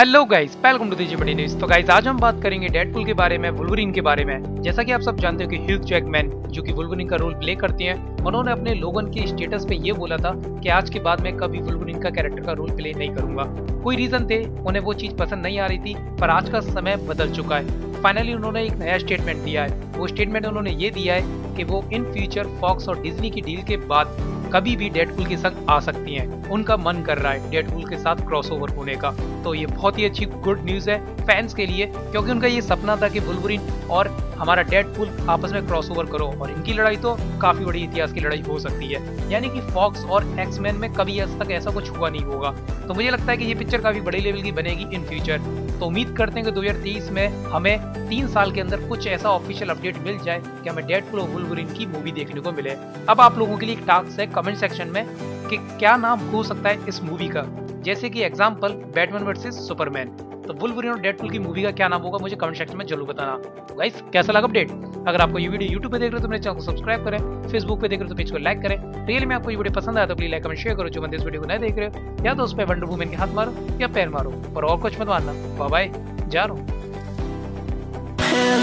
Hello guys, welcome to the जीबडी news. तो guys आज हम बात करेंगे डेडपूल के बारे में, वुल्वरीन के बारे में। जैसा कि आप सब जानते हो कि ह्यूग जैकमैन जो कि वुल्वरीन का रोल प्ले करती हैं, उन्होंने अपने लोगन के स्टेटस पे ये बोला था कि आज के बाद मैं कभी वुल्वरीन का कैरेक्टर का रोल प्ले नहीं करूंगा। कोई रीजन थे, उन्हें वो चीज पसंद नहीं आ रही थी, पर आज का समय बदल चुका है। फाइनली उन्होंने एक नया स्टेटमेंट दिया है। वो स्टेटमेंट उन्होंने ये दिया है कि वो इन फ्यूचर फॉक्स और डिज्नी की डील के बाद कभी भी डेडपूल के संग आ सकती हैं। उनका मन कर रहा है डेडपूल के साथ क्रॉसओवर होने का, तो ये बहुत ही अच्छी गुड न्यूज है फैंस के लिए, क्योंकि उनका ये सपना था कि वुल्वरीन और हमारा डेडपूल आपस में क्रॉसओवर करो, और इनकी लड़ाई तो काफी बड़ी इतिहास की लड़ाई हो सकती है। यानी कि फॉक्स और एक्समैन में कभी आज तक ऐसा कुछ हुआ नहीं होगा, तो मुझे लगता है कि ये पिक्चर काफी बड़े लेवल की बनेगी इन फ्यूचर। तो उम्मीद करते हैं कि 2023 में हमें 3 साल के अंदर कुछ ऐसा ऑफिशियल अपडेट मिल जाए कि हमें डेडपूल और वुल्वरीन की मूवी देखने को मिले। अब आप लोगों के लिए एक टास्क है कमेंट सेक्शन में कि क्या नाम हो सकता है इस मूवी का, जैसे कि एग्जांपल बैटमैन वर्सेस सुपरमैन। तो वुल्वरीन और डेडपूल की मूवी का क्या नाम होगा मुझे कमेंट सेक्शन में जरूर बताना। तो गाइस कैसा लगा अपडेट? अगर आपको ये वीडियो YouTube पे देख रहे हो तो मेरे चैनल को सब्सक्राइब करें, फेसबुक पे देख रहे हो तो पेज को लाइक करें। रियल में आपको ये वीडियो पसंद आया तो प्लीज लाइक कमेंट शेयर करो। जो बंदे इस वीडियो को नहीं देख रहे हो या तो उस पे वंडर वुमन के हाथ मारो या पैर मारो, पर और कुछ मत मारना। बाय बाय, जा रहा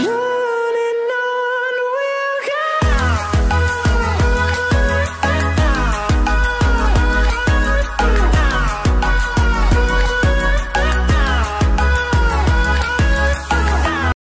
हूं।